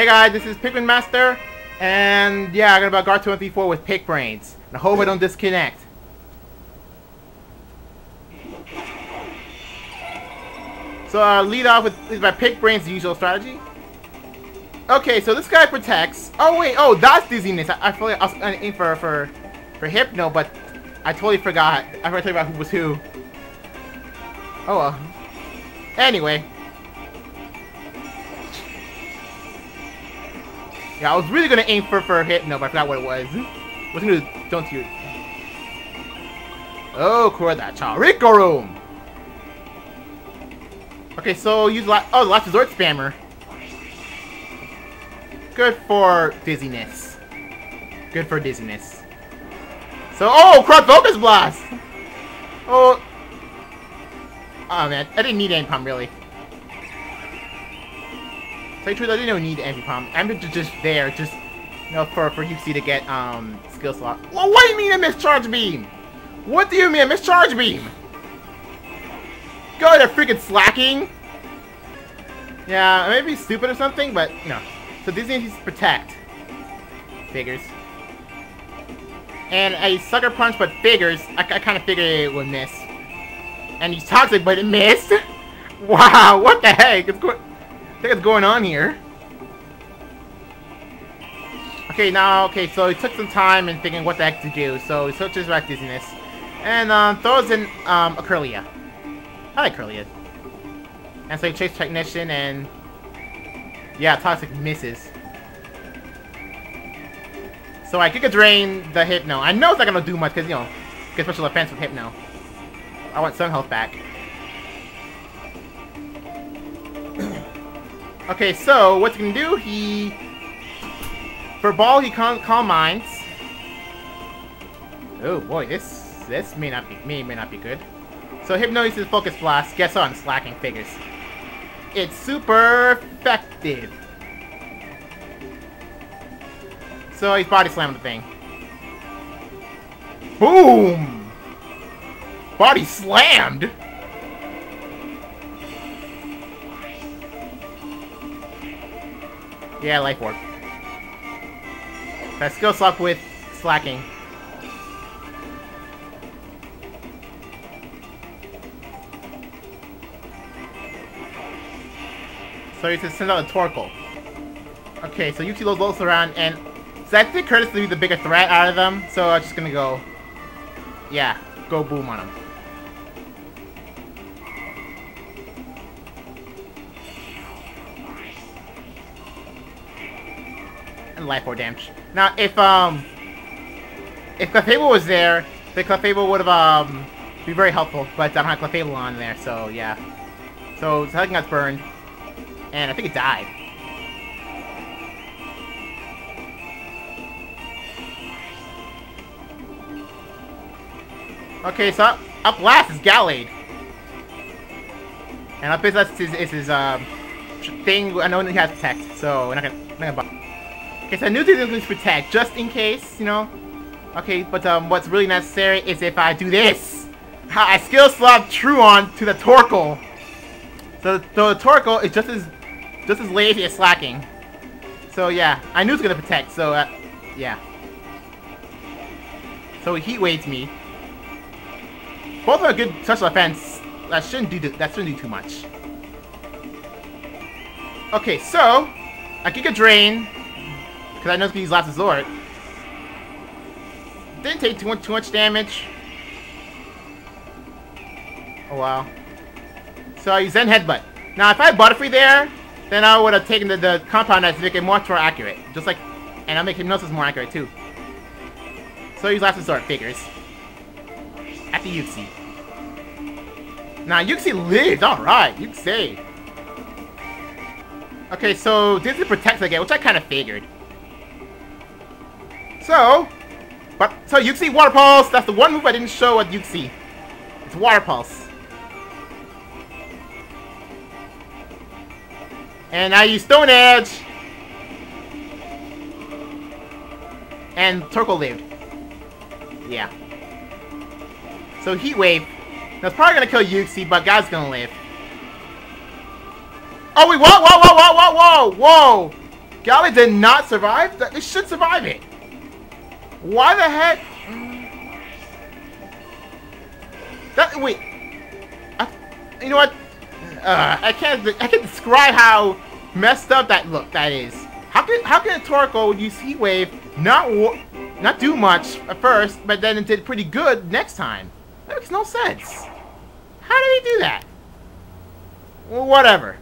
Hey guys, this is Pikmin Master, and yeah, I'm gonna about Gar2134 with PikBrains. And I hope I don't disconnect. So I'll lead off with my PikBrains, the usual strategy. Okay, so this guy protects. Oh wait, oh that's dizziness. I feel like I was in for Hypno, but I totally forgot. I forgot to tell you about who was who. Oh well. Anyway. Yeah, I was really gonna aim for Hypno, but I forgot what it was. What's gonna do? Don't you? Oh, Curlia, Charicorum. Okay, so use last resort spammer. Good for dizziness. Good for dizziness. So, oh, crap, focus blast. Oh. Oh man, I didn't need any pump really. Tell you the truth, I didn't need Ambipom. Ambipom is just there, just, you know, for Uxie to get, skill slot. Well, what do you mean I missed Charge Beam? What do you mean I missed Charge Beam? Go to freaking slacking! Yeah, I may be stupid or something, but, no. So Disney needs to protect. Figures. And a Sucker Punch, but figures. I kind of figured it would miss. And he's Toxic, but it missed? Wow, what the heck? It's good. I think what's going on here. Okay, now, okay, so he took some time and thinking what the heck to do, so he switches back dizziness. And, throws in, a Curlia. I like Curlia. And so he chased Technician and... yeah, Toxic misses. So I could drain the Hypno. I know it's not gonna do much, because, you know, get special offense with Hypno. I want some health back. Okay, so what's he gonna do? He, for ball, he calm mines. Oh boy, this may not be good. So Hypno uses focus blast. Guess what? I'm slacking. Figures. It's super effective. So he's body slammed the thing. Boom! Body slammed. Yeah, Life Orb. That skill slot with slacking. So he just sends out a Torkoal. Okay, so you see those lulls around, and so I think Curtis will be the bigger threat out of them, so I'm just gonna go, yeah, go boom on him. Life or damage. Now, if Clefable was there, the Clefable would have be very helpful. But I don't have Clefable on there, so yeah. So Helican got burned, and I think it died. Okay, so up last is Gallade, and up is his thing. I know he has Protect, so we're not gonna buy. Okay, so I knew this was going to protect, just in case, you know. Okay, but what's really necessary is if I do this. I skill slot True On to the Torkoal. So the Torkoal is just as lazy as slacking. So yeah, I knew it was going to protect, so yeah. So it heat waves me. Both are a good special offense. That shouldn't do too much. Okay, so I kick a drain. Because I know it's going to use last resort. Didn't take too much damage. Oh wow. So I use Zen Headbutt. Now if I had Butterfree there, then I would have taken the compound to make it much more accurate. Just like, and I'll make Hypnosis more accurate too. So I use last resort, figures. At the Uxie. Now Uxie lives, alright, Uxie. Okay, so this is Protect again, which I kind of figured. So Uxie Water Pulse, that's the one move I didn't show at Uxie. It's Water Pulse. And I use Stone Edge. And Torkoal lived. Yeah. So Heat Wave. That's probably gonna kill Uxie, but God's gonna live. Oh wait, whoa! Gallade did not survive? They should survive it. Why the heck? That, wait. You know what? I can't describe how messed up that look that is. How can a Torkoal use Heat Wave not do much at first, but then it did pretty good next time? That makes no sense. How did he do that? Well, whatever.